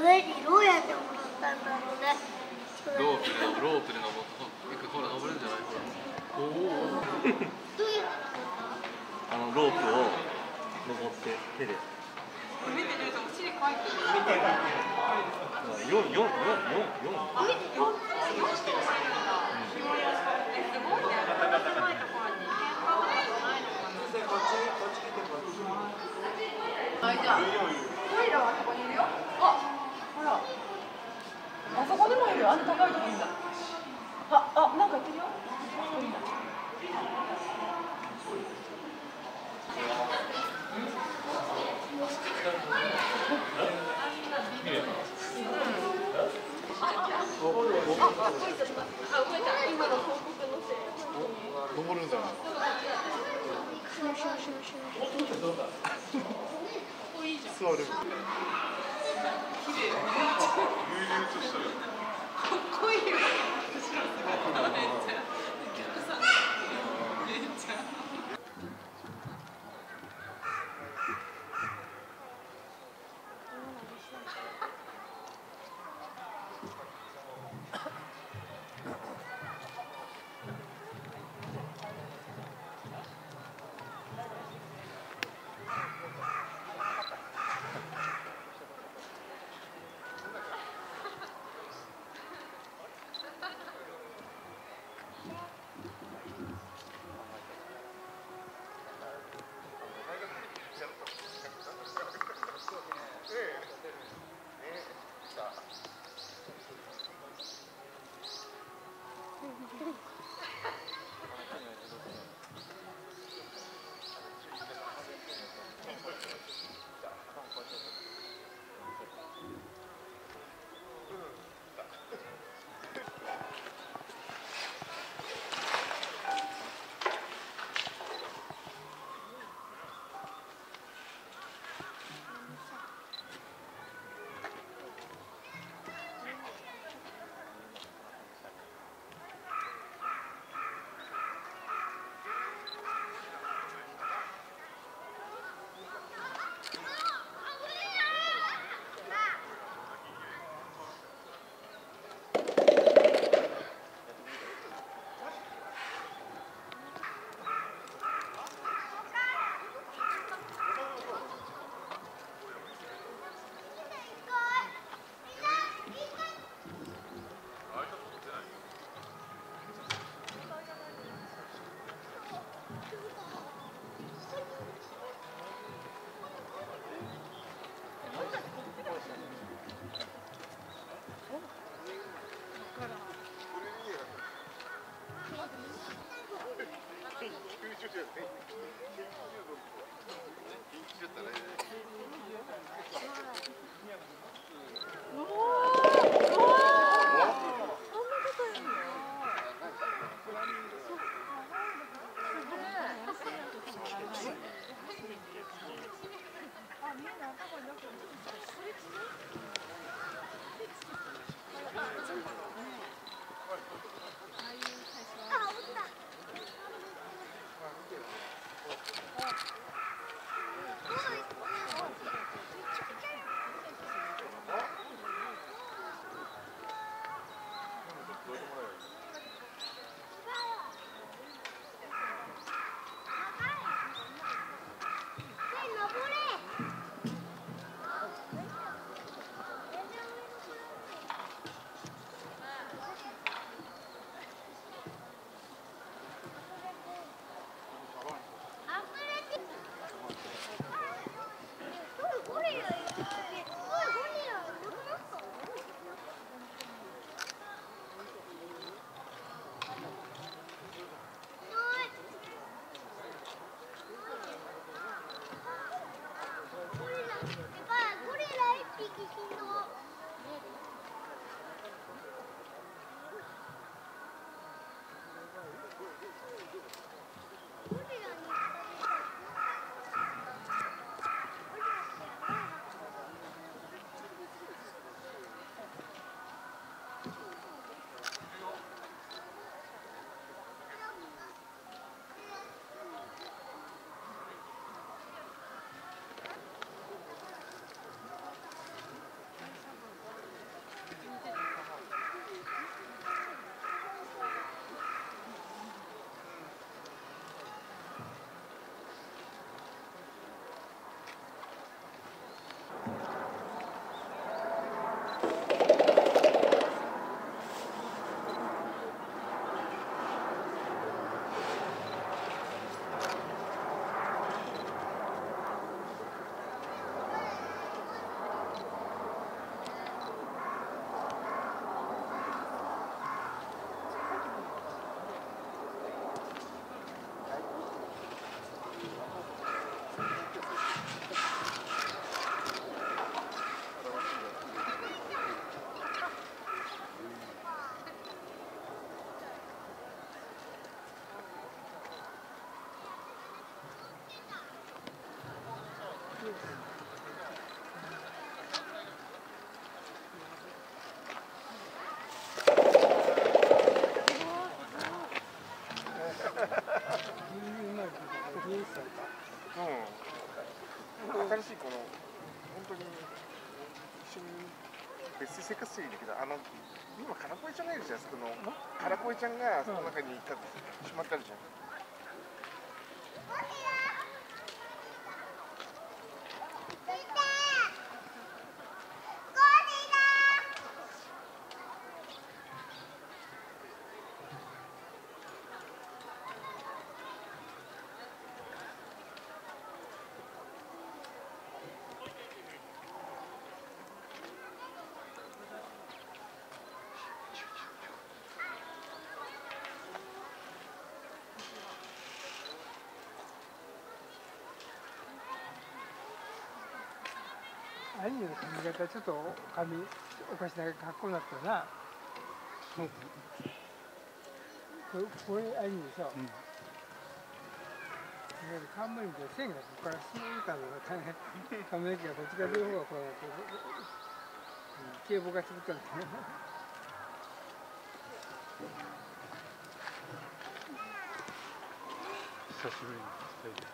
それにどうやってもらったんだろうね。ロープで登って、ほら登れるんじゃない？おお。あのロープを登って手で。見てるとお尻かいてる。4。あの高いとこいいんだ。あ、なんか言ってるよ。登るんだ。座る。かっこいいよ。別に生活していいんだけど、今カラコエちゃんがいるじゃん。そのカラコエちゃんがその中にいたしまってあるじゃん。アニメの髪型ちょっと髪おかしな格好になったな。これアニメさ、冠みたいな線がここから進んでたのが大変。髪の毛がこっちから両方がこうなって、警棒が作ったんだよね。久しぶりに二人で。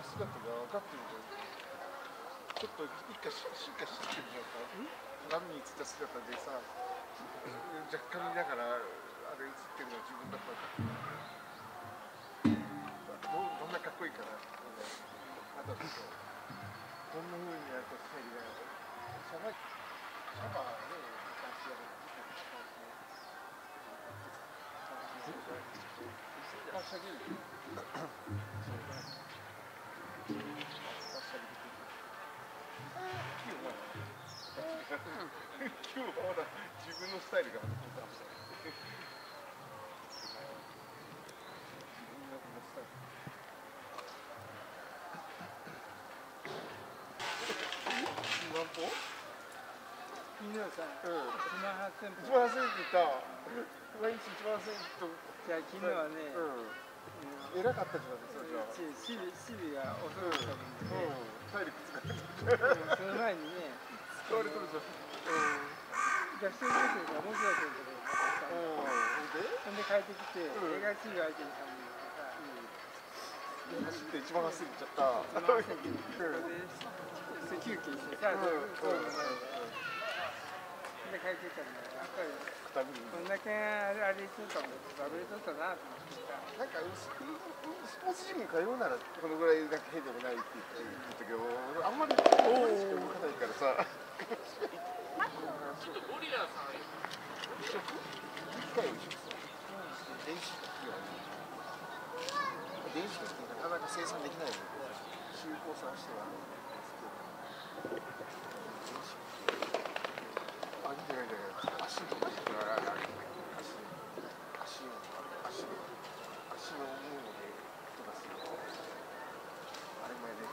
姿が分かってるじゃん。ちょっと一回進化してるじゃん。鏡に映った姿でさ、若干見ながらあれ映ってるのは自分だったから。どんなかっこいいかな。あとどんな風にやるとスタイルがシャバはね、昔やる。今日はまだ自分のスタイルが。逆転で面白いと思うけど、それで帰ってきて、映画チーム相手に感じるとか、走って一番走っちゃった。それで休憩して、さあ、で帰ってきたんだから、やっぱり、こんだけあれとったもん、バブルとったなと思ってた。なんか、スポーツジムに通うなら、このぐらいなんか変でもないって言ったけど、あんまり動かないからさ。ゴリラさん電子機器ってなかなか生産できないので、中古さんしてはあげてないんだけど、足の方が足の重いのでとかするとあれもやれる。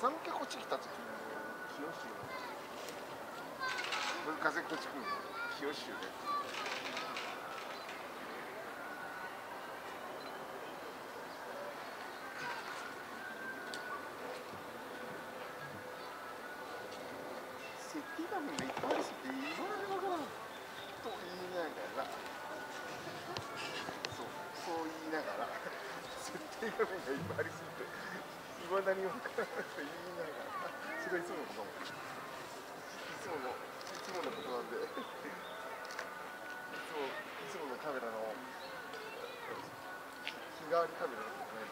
風向けこっち来た時に清州の風こっち来るの清州で設定画面がいっぱいあるしっていろいろなことを言いながらそう言いながら設定画面がいっぱいありすぎて。いまだに分からないと言いながら、それはいつものことかも。いつものことなんで、いつものカメラの。側にカメラを置い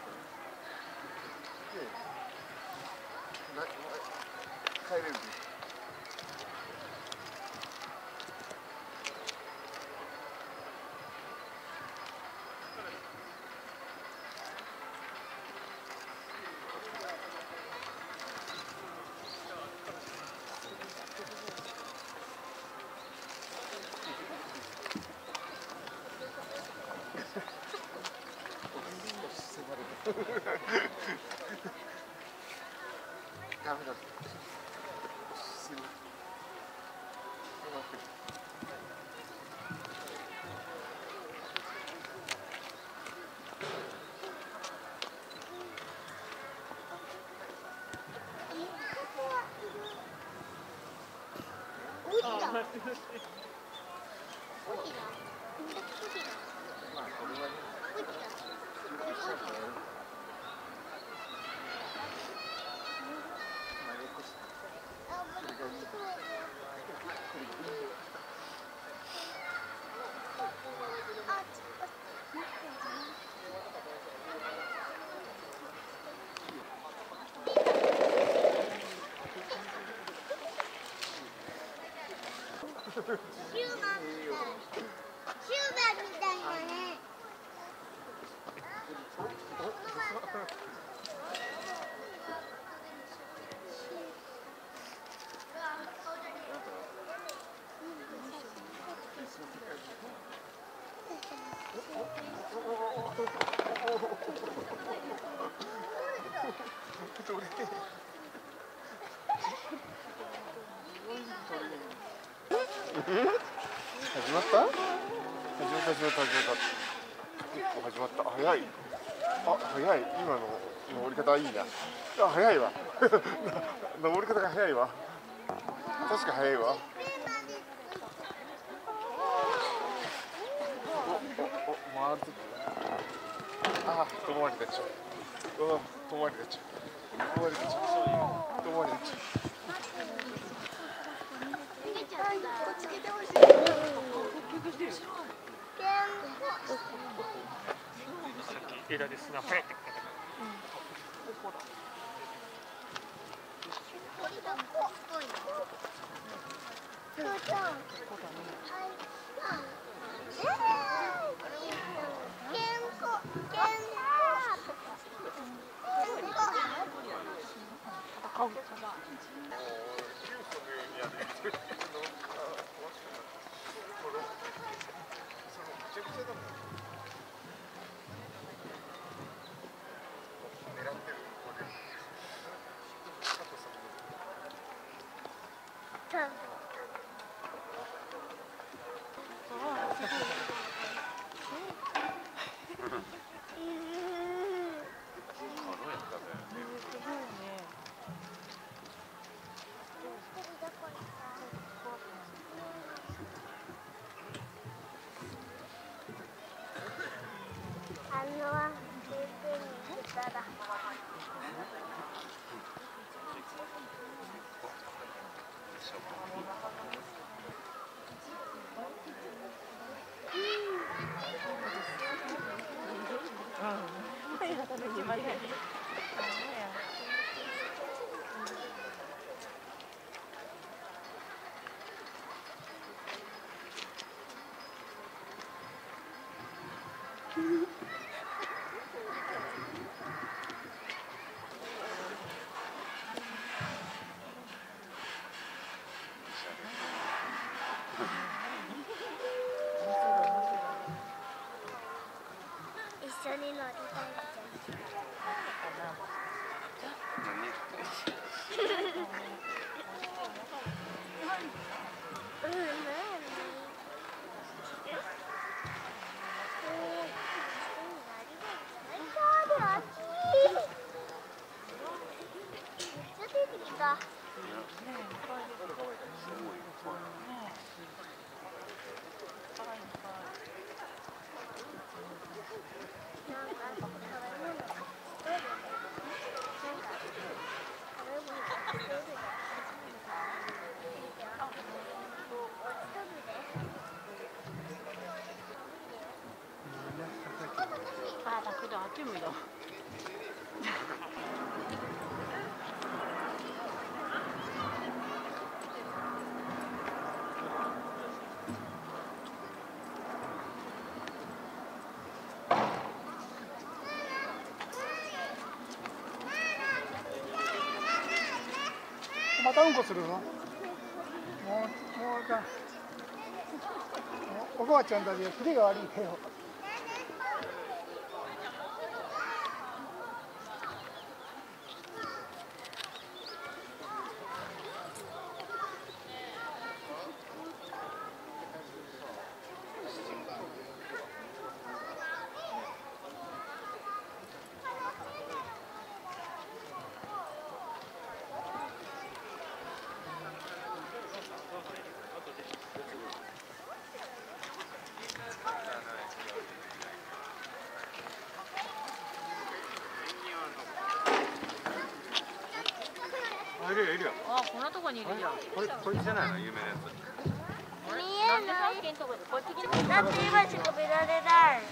て、帰れるんです。 ダメだ。すごい。まあこれはね。始まった早い。あ、早い。今の登り方いいな。あ、早いわ。登り方が早いわ。確か早いわ。 あ、遠回り出ちゃう。うわ、遠回り出ちゃう。遠回り出ちゃう。遠回り出ちゃう。나 그저 아침이다.またうんこするの？もうだ。おばあちゃんたち振りが悪いんだよ。 あ、こんなとこにいるじゃん。これじゃないの、有名なやつ。見えない。だって今しか見られない。す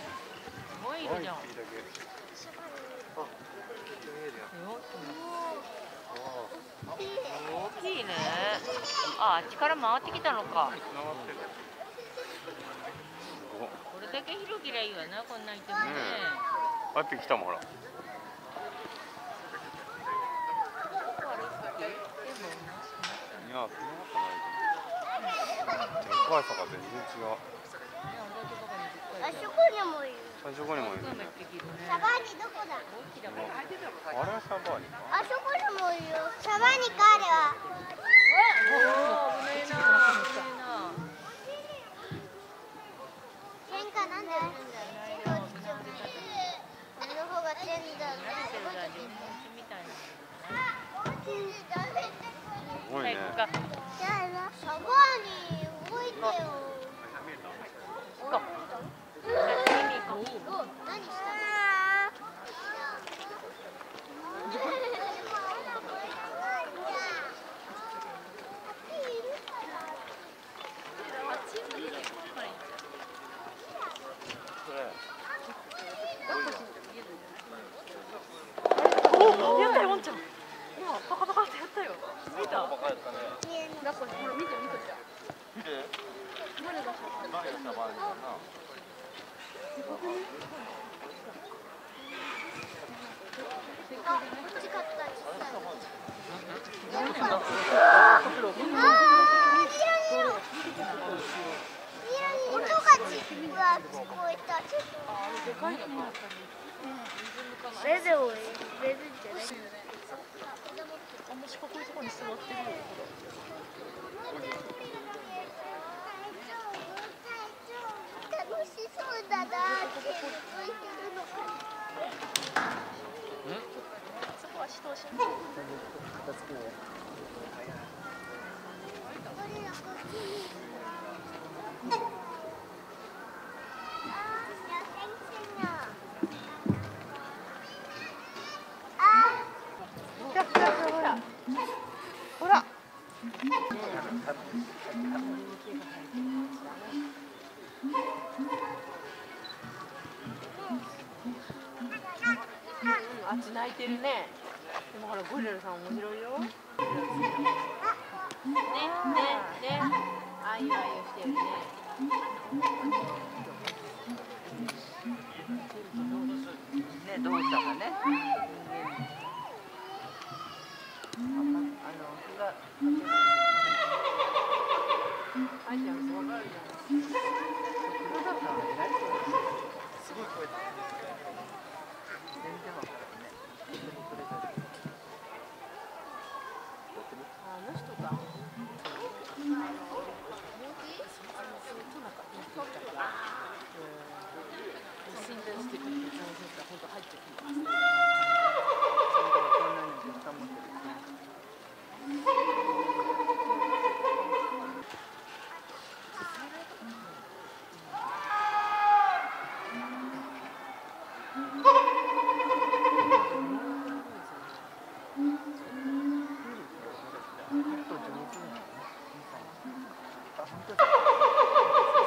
ごいいるじゃん。大きいね。あ、あっちから回ってきたのか。これだけ広きりゃいいわな、こんなにいてもね。あってきたもんほら。 あ、 泣いてるね。でもほらゴリラさん面白いよ。ねねね。あゆあゆしてるね。ねどうしたかね。あいちゃんすごい。すごい声出てる。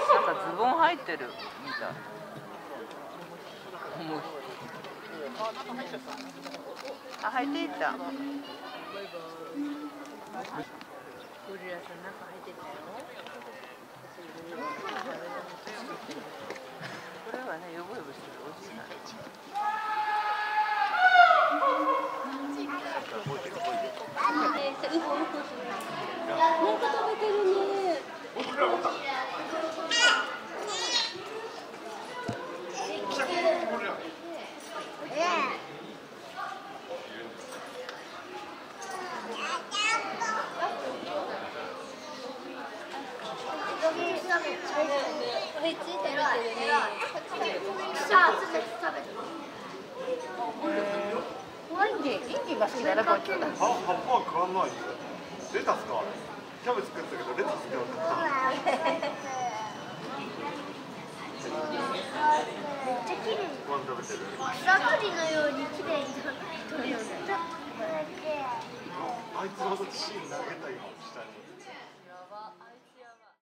なんかズボン入ってるみたい。あ、入っていった。これはね、よぼよぼしてるおじいさん。なんか食べてるね。レタスかキャベツ食ってたけどレタス食ってた。めっちゃ綺麗。ご飯食べてる。ラブリのように綺麗に取るよね。あいつはそっちに投げたよ下に。